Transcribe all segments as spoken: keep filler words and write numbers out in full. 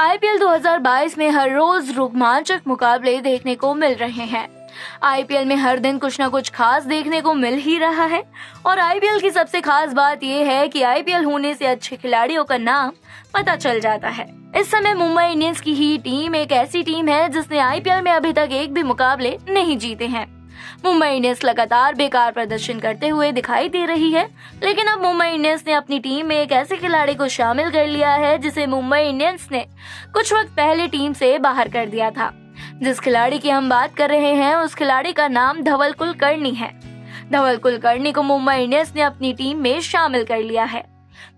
IPL दो हज़ार बाईस में हर रोज रोमांचक मुकाबले देखने को मिल रहे हैं। आईपीएल में हर दिन कुछ ना कुछ खास देखने को मिल ही रहा है और आईपीएल की सबसे खास बात यह है कि आईपीएल होने से अच्छे खिलाड़ियों का नाम पता चल जाता है। इस समय मुंबई इंडियंस की ही टीम एक ऐसी टीम है जिसने आईपीएल में अभी तक एक भी मुकाबले नहीं जीते हैं। मुंबई इंडियंस लगातार बेकार प्रदर्शन करते हुए दिखाई दे रही है, लेकिन अब मुंबई इंडियंस ने अपनी टीम में एक ऐसे खिलाड़ी को शामिल कर लिया है जिसे मुंबई इंडियंस ने कुछ वक्त पहले टीम से बाहर कर दिया था। जिस खिलाड़ी की हम बात कर रहे हैं उस खिलाड़ी का नाम धवल कुलकर्णी है। धवल कुलकर्णी को मुंबई इंडियंस ने अपनी टीम में शामिल कर लिया है।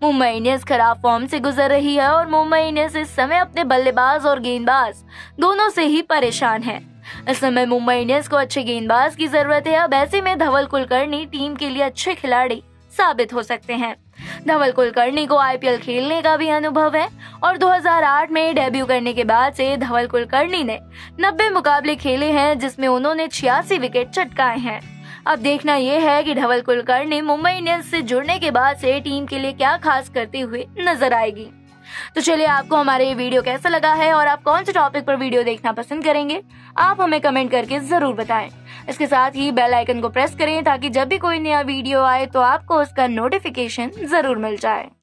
मुंबई इंडियंस खराब फॉर्म से गुजर रही है और मुंबई इंडियंस इस समय अपने बल्लेबाज और गेंदबाज दोनों से ही परेशान है। इस समय मुंबई इंडियंस को अच्छे गेंदबाज की जरूरत है। अब ऐसे में धवल कुलकर्णी टीम के लिए अच्छे खिलाड़ी साबित हो सकते हैं। धवल कुलकर्णी को आईपीएल खेलने का भी अनुभव है और दो हज़ार आठ में डेब्यू करने के बाद से धवल कुलकर्णी ने नब्बे मुकाबले खेले हैं जिसमें उन्होंने छियासी विकेट चटकाए हैं। अब देखना यह है कि धवल कुलकर्णी मुंबई इंडियंस से जुड़ने के बाद से टीम के लिए क्या खास करते हुए नजर आएगी। तो चलिए, आपको हमारे ये वीडियो कैसा लगा है और आप कौन से टॉपिक पर वीडियो देखना पसंद करेंगे, आप हमें कमेंट करके जरूर बताएं। इसके साथ ही बेल आइकन को प्रेस करें ताकि जब भी कोई नया वीडियो आए तो आपको उसका नोटिफिकेशन जरूर मिल जाए।